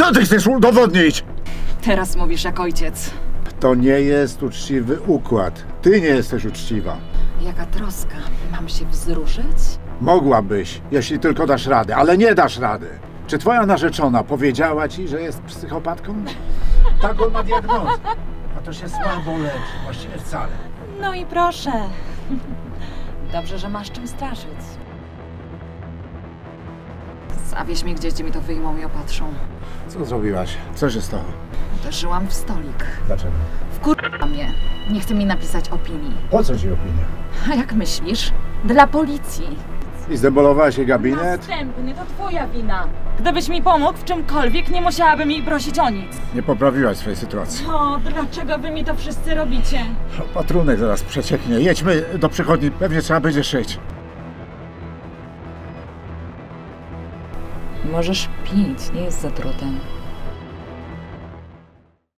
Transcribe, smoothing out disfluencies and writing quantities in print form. Co ty chcesz udowodnić? Teraz mówisz jak ojciec. To nie jest uczciwy układ. Ty nie jesteś uczciwa. Jaka troska. Mam się wzruszyć? Mogłabyś, jeśli tylko dasz radę, ale nie dasz rady. Czy twoja narzeczona powiedziała ci, że jest psychopatką? Taką ma diagnozę. A to się słabo leczy, właściwie wcale. No i proszę. Dobrze, że masz czym straszyć. Zawieź mnie, gdzie mi to wyjmą i opatrzą. Co zrobiłaś? Co się stało? Uderzyłam w stolik. Dlaczego? Wkurwa mnie. Nie chce mi napisać opinii. Po co ci opinia? A jak myślisz? Dla policji. I zdemolowałaś jej gabinet? Następny, to twoja wina. Gdybyś mi pomógł w czymkolwiek, nie musiałabym jej prosić o nic. Nie poprawiłaś swojej sytuacji. No, dlaczego wy mi to wszyscy robicie? Patrunek zaraz przecieknie. Jedźmy do przychodni, pewnie trzeba będzie szyć. Możesz pić, nie jest zatrutym.